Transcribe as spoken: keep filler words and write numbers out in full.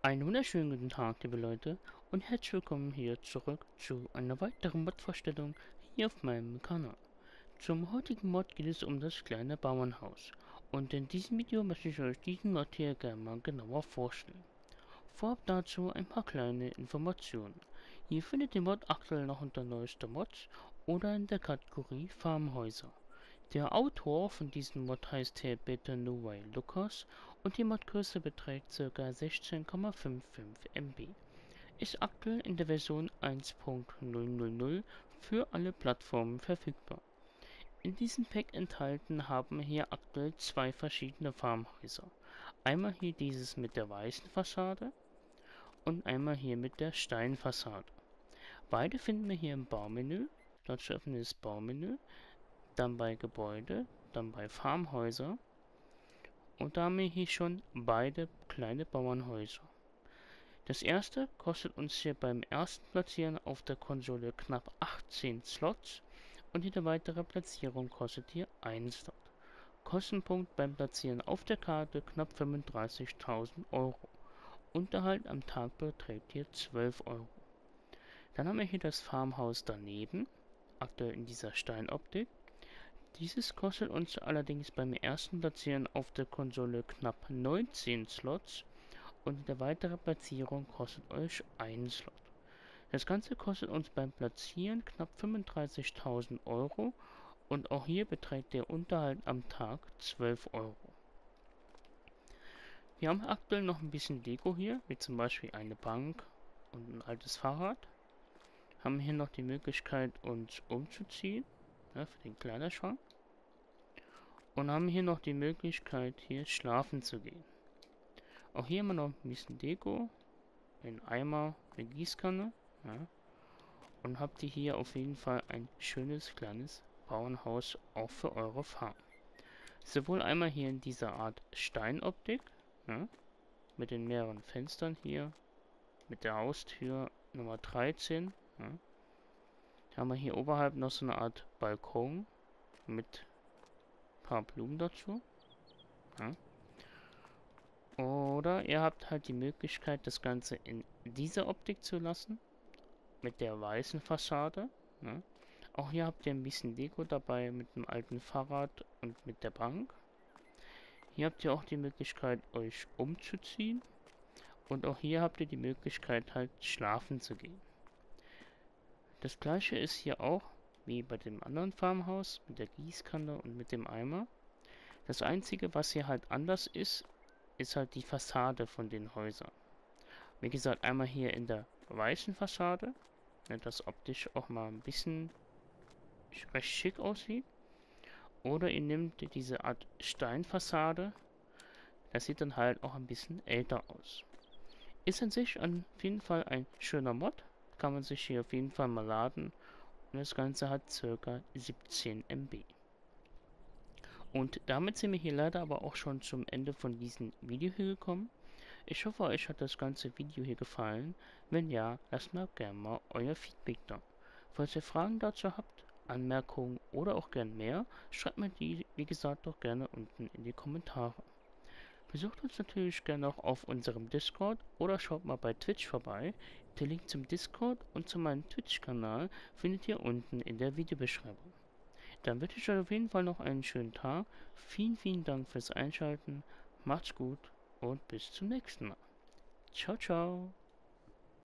Einen wunderschönen guten Tag, liebe Leute, und herzlich willkommen hier zurück zu einer weiteren Mod-Vorstellung hier auf meinem Kanal. Zum heutigen Mod geht es um das kleine Bauernhaus, und in diesem Video möchte ich euch diesen Mod hier gerne mal genauer vorstellen. Vorab dazu ein paar kleine Informationen. Ihr findet den Mod aktuell noch unter neueste Mods oder in der Kategorie Farmhäuser. Der Autor von diesem Mod heißt Herr Betanowai-Lukas und die Modgröße beträgt ca. sechzehn Komma fünfundfünfzig Megabyte. Ist aktuell in der Version eins Punkt null null null für alle Plattformen verfügbar. In diesem Pack enthalten haben wir hier aktuell zwei verschiedene Farmhäuser. Einmal hier dieses mit der weißen Fassade und einmal hier mit der Steinfassade. Beide finden wir hier im Baumenü. Dazu öffnen wir das Baumenü, dann bei Gebäude, dann bei Farmhäuser, und da haben wir hier schon beide kleine Bauernhäuser. Das erste kostet uns hier beim ersten Platzieren auf der Konsole knapp achtzehn Slots und jede weitere Platzierung kostet hier einen Slot. Kostenpunkt beim Platzieren auf der Karte knapp fünfunddreißigtausend Euro. Unterhalt am Tag beträgt hier zwölf Euro. Dann haben wir hier das Farmhaus daneben, aktuell in dieser Steinoptik. Dieses kostet uns allerdings beim ersten Platzieren auf der Konsole knapp neunzehn Slots und in der weiteren Platzierung kostet euch einen Slot. Das Ganze kostet uns beim Platzieren knapp fünfunddreißigtausend Euro und auch hier beträgt der Unterhalt am Tag zwölf Euro. Wir haben aktuell noch ein bisschen Deko hier, wie zum Beispiel eine Bank und ein altes Fahrrad. Haben hier noch die Möglichkeit, uns umzuziehen, ja, für den Kleiderschrank. Und haben hier noch die Möglichkeit, hier schlafen zu gehen. Auch hier haben wir noch ein bisschen Deko. Ein Eimer, eine Gießkanne. Ja. Und habt ihr hier auf jeden Fall ein schönes kleines Bauernhaus auch für eure Farm. Sowohl einmal hier in dieser Art Steinoptik. Ja, mit den mehreren Fenstern hier. Mit der Haustür Nummer dreizehn. Ja. Haben wir hier oberhalb noch so eine Art Balkon mit ein paar Blumen dazu. Ja. Oder ihr habt halt die Möglichkeit, das Ganze in dieser Optik zu lassen, mit der weißen Fassade. Ja. Auch hier habt ihr ein bisschen Deko dabei mit einem alten Fahrrad und mit der Bank. Hier habt ihr auch die Möglichkeit, euch umzuziehen. Und auch hier habt ihr die Möglichkeit, halt schlafen zu gehen. Das gleiche ist hier auch wie bei dem anderen Farmhaus mit der Gießkanne und mit dem Eimer. Das einzige, was hier halt anders ist, ist halt die Fassade von den Häusern. Wie gesagt, einmal hier in der weißen Fassade, das optisch auch mal ein bisschen recht schick aussieht. Oder ihr nehmt diese Art Steinfassade, das sieht dann halt auch ein bisschen älter aus. Ist an sich auf jeden Fall ein schöner Mod. Kann man sich hier auf jeden Fall mal laden, und das Ganze hat ca. siebzehn Megabyte. Und damit sind wir hier leider aber auch schon zum Ende von diesem Video hier gekommen. Ich hoffe, euch hat das ganze Video hier gefallen. Wenn ja, lasst mir gerne mal euer Feedback da. Falls ihr Fragen dazu habt, Anmerkungen oder auch gern mehr, schreibt mir die, wie gesagt, doch gerne unten in die Kommentare. Besucht uns natürlich gerne auch auf unserem Discord oder schaut mal bei Twitch vorbei. Den Link zum Discord und zu meinem Twitch-Kanal findet ihr unten in der Videobeschreibung. Dann wünsche ich euch auf jeden Fall noch einen schönen Tag. Vielen, vielen Dank fürs Einschalten. Macht's gut und bis zum nächsten Mal. Ciao, ciao.